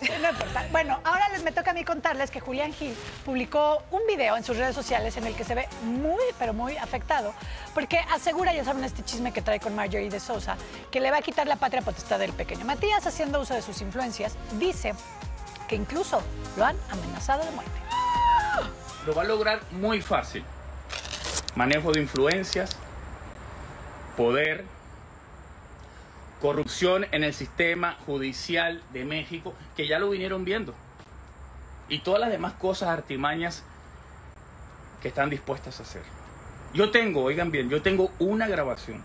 No importa. Bueno, ahora me toca a mí contarles que Julián Gil publicó un video en sus redes sociales en el que se ve muy, pero muy afectado, porque asegura, ya saben, este chisme que trae con Marjorie de Sousa, que le va a quitar la patria potestad del pequeño Matías, haciendo uso de sus influencias. Dice que incluso lo han amenazado de muerte. Lo va a lograr muy fácil. Manejo de influencias, poder, corrupción en el sistema judicial de México, que ya lo vinieron viendo, y todas las demás cosas, artimañas que están dispuestas a hacer. Yo tengo, oigan bien, yo tengo una grabación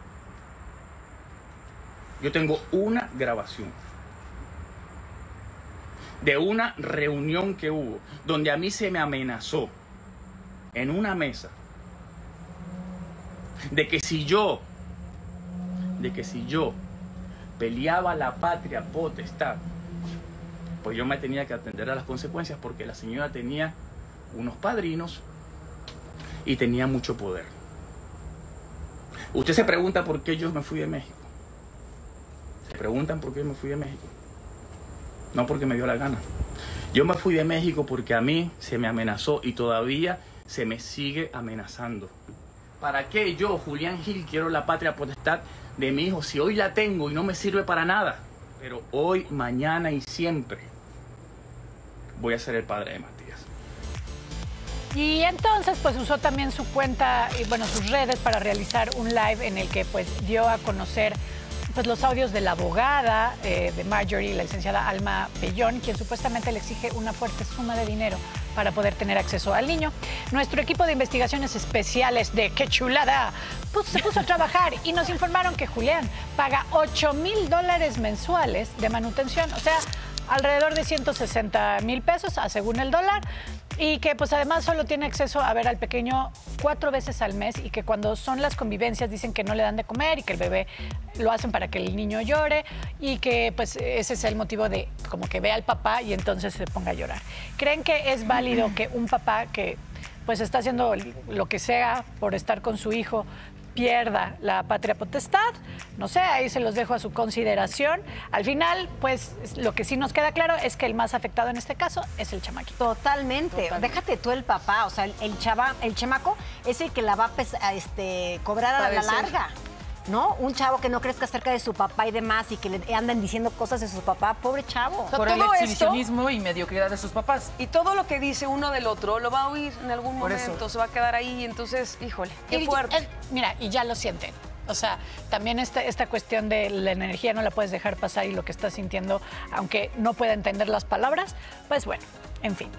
de una reunión que hubo, donde a mí se me amenazó en una mesa de que si yo peleaba la patria potestad, pues yo me tenía que atender a las consecuencias, porque la señora tenía unos padrinos y tenía mucho poder. Usted se pregunta por qué yo me fui de México. Se preguntan por qué me fui de México. No porque me dio la gana. Yo me fui de México porque a mí se me amenazó y todavía se me sigue amenazando. ¿Para qué yo, Julián Gil, quiero la patria potestad de mi hijo si hoy la tengo y no me sirve para nada? Pero hoy, mañana y siempre voy a ser el padre de Matías. Y entonces pues usó también su cuenta y bueno, sus redes para realizar un live en el que pues dio a conocer pues los audios de la abogada de Marjorie, la licenciada Alma Bellón, quien supuestamente le exige una fuerte suma de dinero para poder tener acceso al niño. Nuestro equipo de investigaciones especiales de Qué Chulada se puso a trabajar y nos informaron que Julián paga $8,000 mensuales de manutención, o sea, alrededor de $160,000 según el dólar, y que pues además solo tiene acceso a ver al pequeño 4 veces al mes, y que cuando son las convivencias dicen que no le dan de comer y que el bebé lo hacen para que el niño llore, y que pues ese es el motivo de como que vea al papá y entonces se ponga a llorar. ¿Creen que es válido que un papá que pues está haciendo lo que sea por estar con su hijo pierda la patria potestad? No sé, ahí se los dejo a su consideración. Al final, pues, lo que sí nos queda claro es que el más afectado en este caso es el chamaquito. Totalmente. Déjate tú el papá, o sea, el chamaco es el que la va a cobrar a la larga, ¿no? Un chavo que no crezca cerca de su papá y demás, y que le andan diciendo cosas de su papá, pobre chavo. O sea, por el exhibicionismo y mediocridad de sus papás. Y todo lo que dice uno del otro lo va a oír en algún momento, se va a quedar ahí, entonces, híjole, qué fuerte. Mira, y ya lo sienten. O sea, también esta cuestión de la energía no la puedes dejar pasar, y lo que estás sintiendo, aunque no pueda entender las palabras, pues bueno, en fin.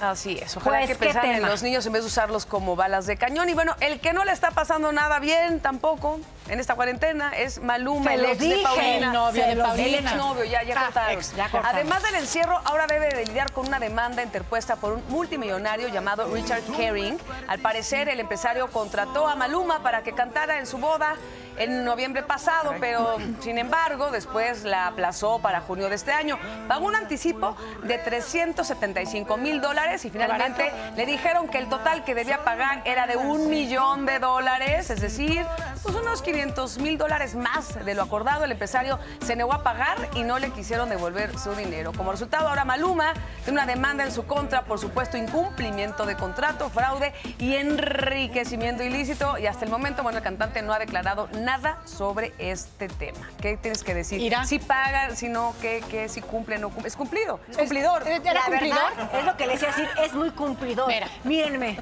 Así es, ojalá pues que pensaran en los niños en vez de usarlos como balas de cañón. Y bueno, el que no le está pasando nada bien tampoco en esta cuarentena es Maluma, el ex de Paulina. El novio de Paulina. El exnovio, ya cortaron. Además del encierro, ahora debe de lidiar con una demanda interpuesta por un multimillonario llamado Richard Kering. Al parecer, el empresario contrató a Maluma para que cantara en su boda en noviembre pasado, pero sin embargo, después la aplazó para junio de este año. Pagó un anticipo de $375,000 y finalmente le dijeron que el total que debía pagar era de $1,000,000, es decir, pues unos $500,000 más de lo acordado. El empresario se negó a pagar y no le quisieron devolver su dinero. Como resultado, ahora Maluma tiene una demanda en su contra por supuesto incumplimiento de contrato, fraude y enriquecimiento ilícito, y hasta el momento, bueno, el cantante no ha declarado nada sobre este tema. ¿Qué tienes que decir? ¿Irá? Si pagan, si no, que si cumplen, no cumplen. Es cumplido, es cumplidor. ¿Era cumplidor? Es lo que le decía, decir, es muy cumplidor. Mira, mírenme.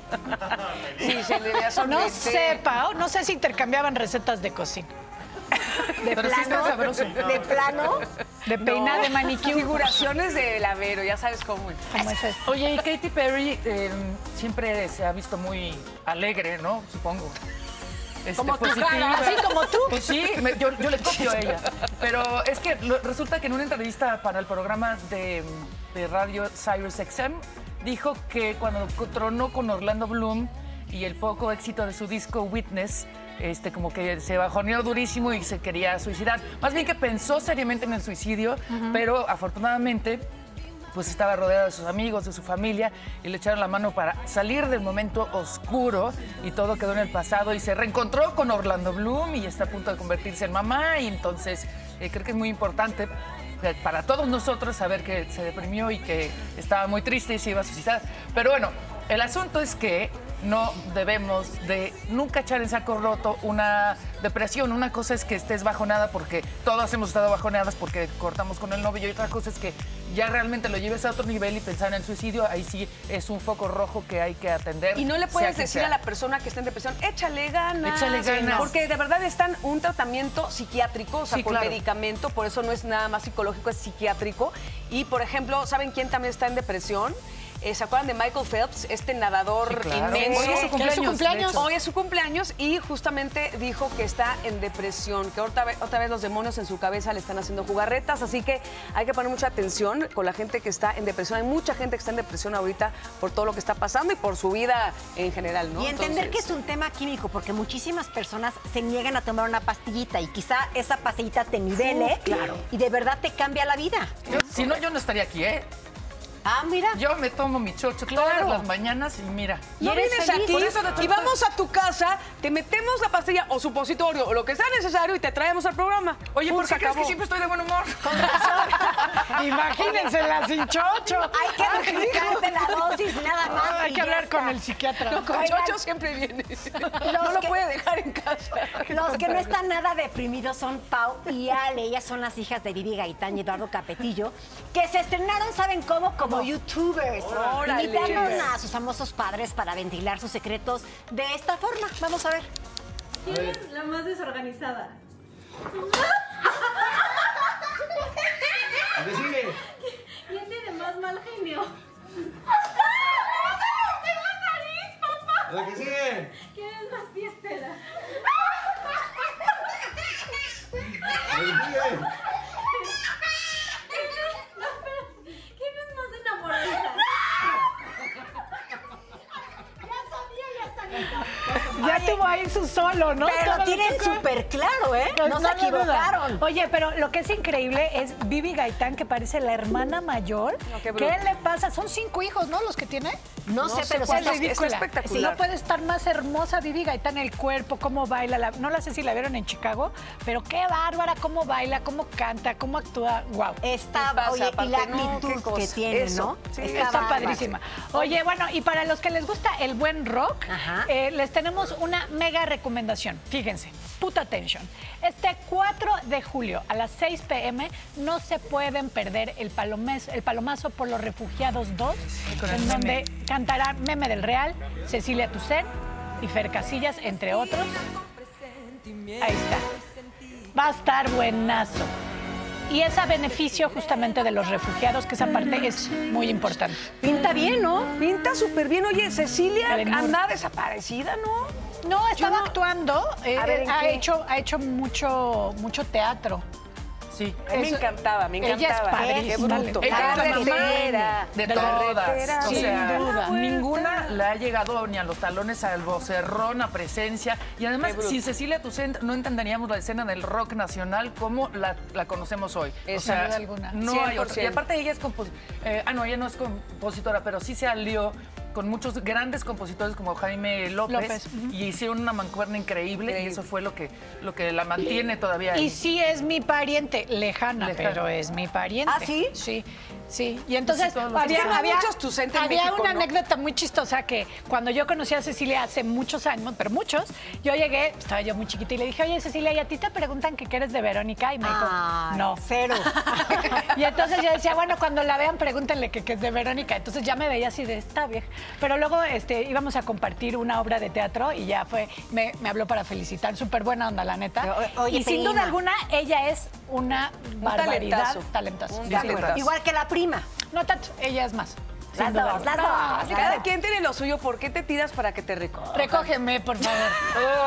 Sí, se le da no sé, Pau, no sé si intercambiaban recetas de cocina. ¿De plano? Sí, ¿de plano? ¿De peinado, de maniquí? Figuraciones de lavero, ya sabes cómo es. ¿Cómo es eso? Oye, y Katy Perry siempre se ha visto muy alegre, ¿no? Supongo. Como tú, así como tú. Pues sí, yo le copio a ella. Pero es que resulta que en una entrevista para el programa de radio Cyrus XM dijo que cuando tronó con Orlando Bloom y el poco éxito de su disco Witness, como que se bajoneó durísimo y se quería suicidar. Más bien que pensó seriamente en el suicidio, pero afortunadamente pues estaba rodeado de sus amigos, de su familia, y le echaron la mano para salir del momento oscuro, y todo quedó en el pasado, y se reencontró con Orlando Bloom y está a punto de convertirse en mamá, y entonces creo que es muy importante para todos nosotros saber que se deprimió y que estaba muy triste y se iba a suicidar. Pero bueno, el asunto es que no debemos de nunca echar en saco roto una depresión. Una cosa es que estés bajonada, porque todos hemos estado bajoneadas porque cortamos con el novio, y otra cosa es que ya realmente lo lleves a otro nivel y pensar en el suicidio. Ahí sí es un foco rojo que hay que atender. Y no le puedes decir a la persona que está en depresión, échale ganas. Échale ganas. Porque de verdad está en un tratamiento psiquiátrico, o sea, por medicamento, por eso no es nada más psicológico, es psiquiátrico. Y, por ejemplo, ¿saben quién también está en depresión? ¿Se acuerdan de Michael Phelps? Este nadador inmenso. Hoy es su cumpleaños. Hoy es su cumpleaños y justamente dijo que está en depresión, que otra vez los demonios en su cabeza le están haciendo jugarretas, así que hay que poner mucha atención con la gente que está en depresión. Hay mucha gente que está en depresión ahorita por todo lo que está pasando y por su vida en general, ¿no? Y entender que es un tema químico, porque muchísimas personas se niegan a tomar una pastillita y quizá esa pastillita te nivele y de verdad te cambia la vida. Si no, yo no estaría aquí, ¿eh? Ah, mira. Yo me tomo mi chocho todas las mañanas y mira. No vienes aquí y vamos a tu casa, te metemos la pastilla o supositorio o lo que sea necesario y te traemos al programa. Oye, ¿por qué crees que siempre estoy de buen humor? Con razón. Imagínense la sin chocho. Hay que duplicarte la dosis, nada más. Hay que hablar con el psiquiatra. No, con chocho siempre vienes. No lo puede dejar en casa. Los que no están nada deprimidos son Pau y Ale. Ellas son las hijas de Biby Gaytán y Eduardo Capetillo, que se estrenaron, ¿saben cómo? Como youtubers. Invitaron a sus famosos padres para ventilar sus secretos de esta forma. Vamos a ver. ¿Quién es la más desorganizada? Decime. ¿Quién tiene más mal genio? ¡Tengo nariz, papá! ¿La que sigue? ¿Quién es más fiestera? Ya tuvo ahí su solo, ¿no? Pero lo tienen súper claro, ¿eh? No se equivocaron. Oye, pero lo que es increíble es Biby Gaytán, que parece la hermana mayor. No, ¿qué le pasa? Son 5 hijos, ¿no? Los que tiene. No sé, pero es ridícula. Es espectacular. Sí, no puede estar más hermosa Biby Gaytán, el cuerpo, cómo baila. No la sé si la vieron en Chicago, pero qué bárbara, cómo baila, cómo canta, cómo actúa. Wow. Está, oye, y la actitud que tiene, ¿no? Sí, está padrísima. Oye, bueno, y para los que les gusta el buen rock, les tenemos una mega recomendación. Fíjense, puta atención. Este 4 de julio a las 6 p.m. no se pueden perder el Palomazo por los Refugiados 2, en donde cantarán Meme del Real, Cecilia Toussaint y Fer Casillas, entre otros. Ahí está. Va a estar buenazo. Y es a beneficio justamente de los refugiados, que esa parte es muy importante. Pinta bien, ¿no? Pinta súper bien. Oye, Cecilia anda desaparecida, ¿no? No, estaba actuando. Ha hecho mucho teatro. Sí. Me encantaba, me encantaba. Ella es padrísima. Ella es la mamá de todas. O sea, ninguna le ha llegado ni a los talones, al vocerrón, a presencia. Y además, sin Cecilia Toussaint no entenderíamos la escena del rock nacional como la conocemos hoy. O sea, no hay otra. Y aparte ella es compositora. No, ella no es compositora, pero sí se alió con muchos grandes compositores como Jaime López y hicieron una mancuerna increíble y eso fue lo que la mantiene todavía. Y sí es mi pariente, lejana, pero es mi pariente. ¿Ah, sí? Sí, sí. Y entonces había una anécdota muy chistosa que cuando yo conocí a Cecilia hace muchos años, pero muchos, yo llegué, estaba yo muy chiquita y le dije, oye, Cecilia, ¿y a ti te preguntan que qué eres de Verónica? Y me dijo, no. Cero. Y entonces yo decía, bueno, cuando la vean, pregúntenle que qué es de Verónica. Entonces ya me veía así de esta vieja. Pero luego íbamos a compartir una obra de teatro y ya fue, me habló para felicitar, súper buena onda, la neta. Oye, y sin duda alguna, ella es una barbaridad, talentazo. Igual que la prima. No tanto, ella es más. Las dos. Cada quien tiene lo suyo, ¿por qué te tiras para que te recoja? Recógeme, por favor.